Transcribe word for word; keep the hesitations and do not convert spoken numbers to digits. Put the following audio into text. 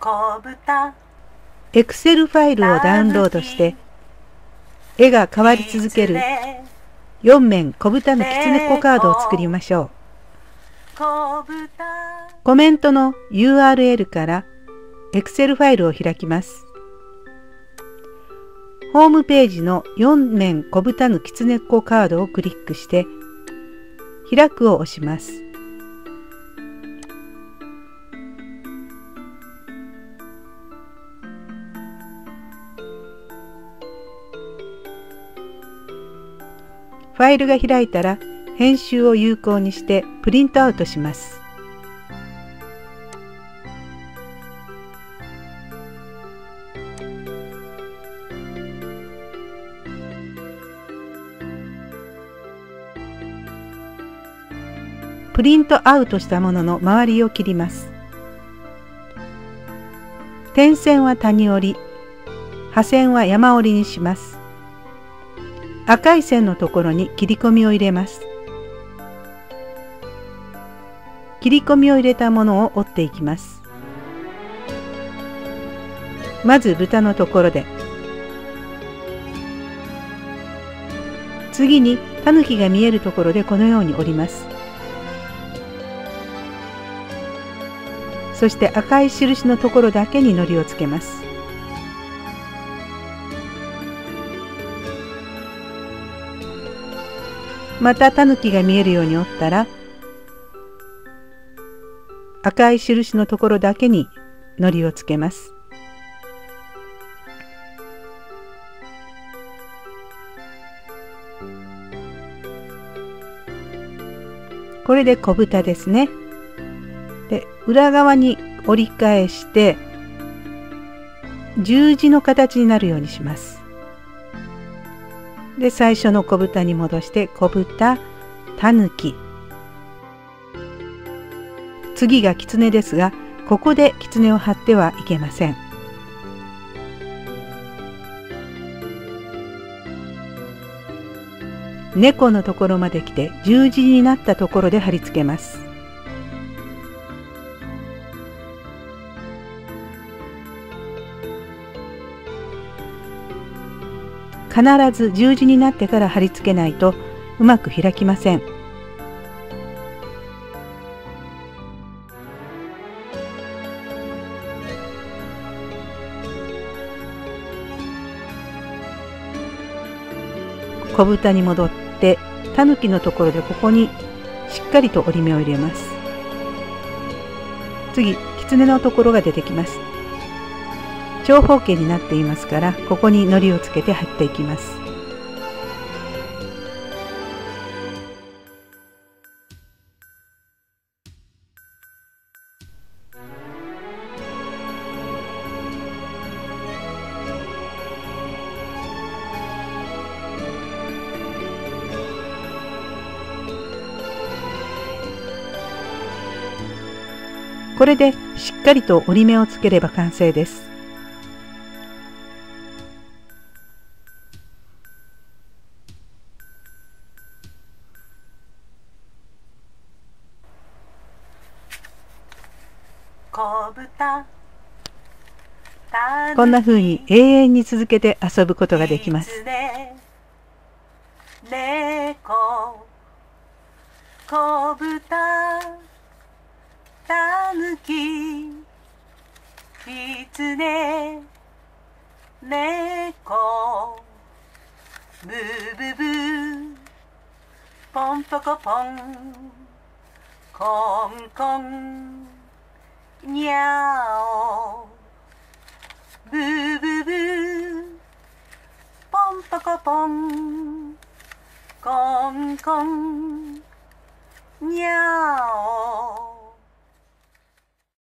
こぶた。エクセルファイルをダウンロードして、絵が変わり続けるよん面こぶたぬきつねこカードを作りましょう。コメントの ユーアールエル からエクセルファイルを開きます。ホームページのよん面こぶたぬきつねこカードをクリックして、開くを押します。ファイルが開いたら、編集を有効にしてプリントアウトします。プリントアウトしたものの周りを切ります。点線は谷折り、破線は山折りにします。赤い線のところに切り込みを入れます。切り込みを入れたものを折っていきます。まず豚のところで。次にタヌキが見えるところでこのように折ります。そして赤い印のところだけに糊をつけます。またタヌキが見えるように折ったら、赤い印のところだけに糊をつけます。これで小豚ですね。で、裏側に折り返して十字の形になるようにします。で、最初の小豚に戻して小豚、たぬき。次がきつねですが、ここできつねを貼ってはいけません。猫のところまで来て十字になったところで貼り付けます。必ず十字になってから貼り付けないとうまく開きません。小豚に戻ってたぬきのところでここにしっかりと折り目を入れます。次、狐のところが出てきます。長方形になっていますから、ここに糊をつけて貼っていきます。これでしっかりと折り目をつければ完成です。こんな風に永遠に続けて遊ぶことができます。ポンポコポンコンコンにゃおブーブーブーポンポコポンコンコンにゃお